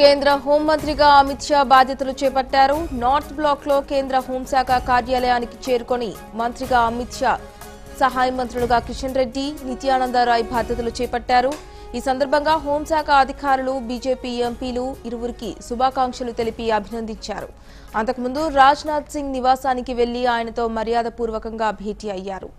కేంద్ర హోంమంత్రిగా అమిత్ షా బాధ్యతలు చేపట్టారు. నార్త్ బ్లాక్లో కేంద్ర హోంశాఖ కార్యాలయానికి చేరుకొని మంత్రిగా అమిత్ షా, సహాయ మంత్రులుగా కిషన్ రెడ్డి, నిత్యానంద రాయ్ బాధ్యతలు చేపట్టారు. ఈ సందర్భంగా హోంశాఖ అధికారులు, బీజేపీ ఎంపీలు ఇరువురికి శుభాకాంక్షలు తెలిపి అభినందించారు. అంతకుముందు రాజ్నాథ్ సింగ్ నివాసానికి వెళ్లి ఆయనతో మర్యాదపూర్వకంగా భేటీ అయ్యారు.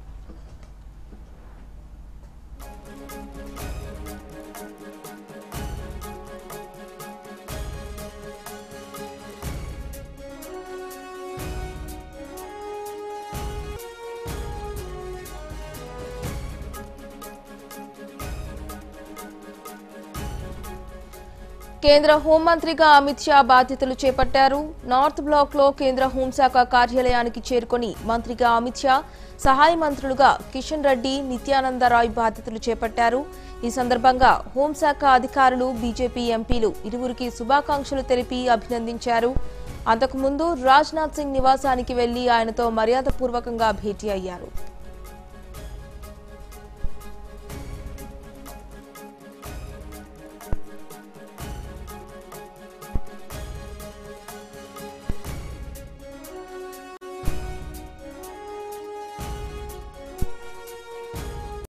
కేంద్ర హోంమంత్రిగా అమిత్ షా బాధ్యతలు చేపట్టారు. నార్త్ బ్లాక్లో కేంద్ర హోంశాఖ కార్యాలయానికి చేరుకొని మంత్రిగా అమిత్ షా, సహాయ మంత్రులుగా కిషన్ రెడ్డి, నిత్యానంద రాయ్ బాధ్యతలు చేపట్టారు. ఈ సందర్భంగా హోంశాఖ అధికారులు, బీజేపీ ఎంపీలు ఇరువురికి శుభాకాంక్షలు తెలిపి అభినందించారు. అంతకుముందు రాజ్నాథ్ సింగ్ నివాసానికి వెళ్లి ఆయనతో మర్యాదపూర్వకంగా భేటీ అయ్యారు.